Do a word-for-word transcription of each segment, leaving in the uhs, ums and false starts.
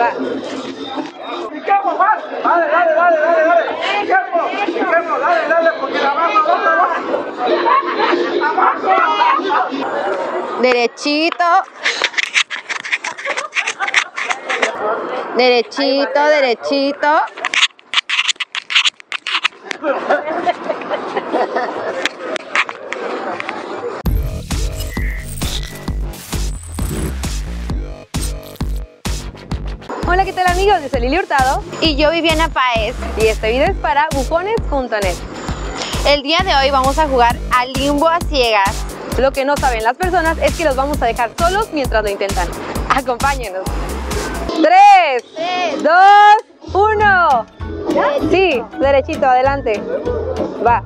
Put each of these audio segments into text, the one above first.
Va. Tiempo, más. Dale, dale, dale, dale, dale. Tiempo, tiempo, dale, dale, porque la mano no se va. Abajo, abajo. Derechito. Derechito, derechito. Hola, ¿qué tal amigos? Yo soy Lili Hurtado y yo Viviana Paez y este video es para bufones punto net. El día de hoy vamos a jugar al limbo a ciegas. Lo que no saben las personas es que los vamos a dejar solos mientras lo intentan. Acompáñenos. tres, dos, uno. Sí, derechito, adelante. Va.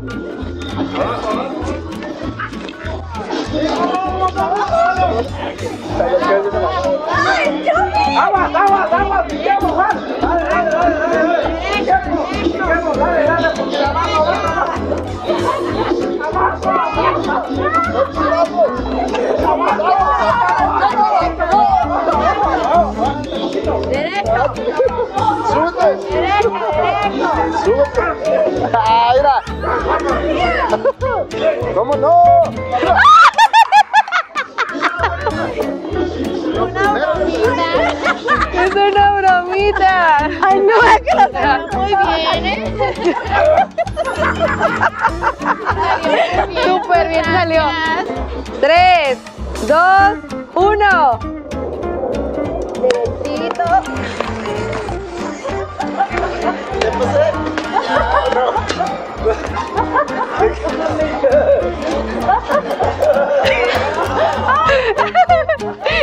¡Aguas, aguas, aguas! ¡Vamos, vamos! ¡Dale, dale, dale, dale! ¡Tiempo, tiempo! ¡Dale, dale! ¡Porque la mano va a abajo! ¡Derecho! ¡Súbete! ¡Derecho, derecho! ¡Súbete! ¡Ah, mira! ¡Cómo no! ¡Es una bromita! ¡Ay, no! ¡Es que lo sabes muy bien, eh! ¡Súper bien salió! tres, dos, uno. Derechito. ¿Qué pasé?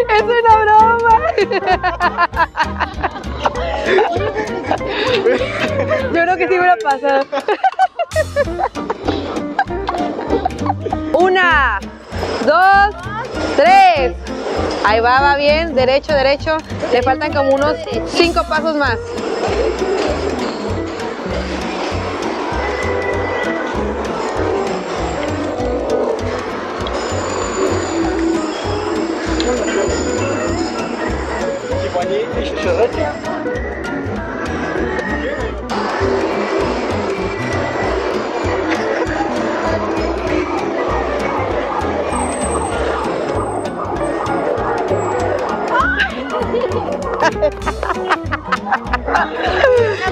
¡Es una broma! Yo creo que sí hubiera pasado. Una, dos, tres. Ahí va, va bien, derecho, derecho. Le faltan como unos cinco pasos más.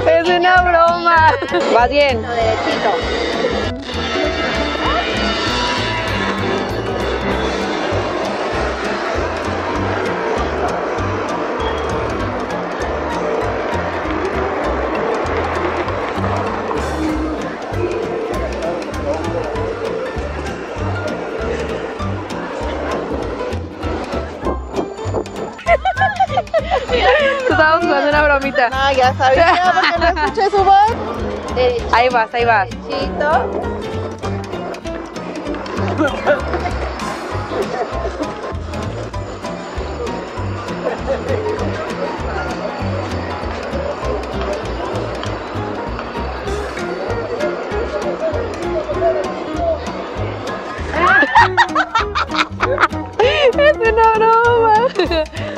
Es una broma. Va bien. Estábamos jugando una bromita. No, ya sabía, porque no escuché su voz. Derechito, ahí vas, ahí vas. Derechito. Es una broma.